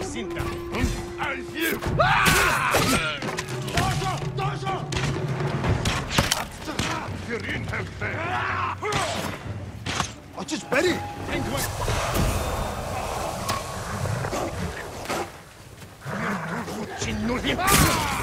Cinta. Al you! I just bet it! Thank you.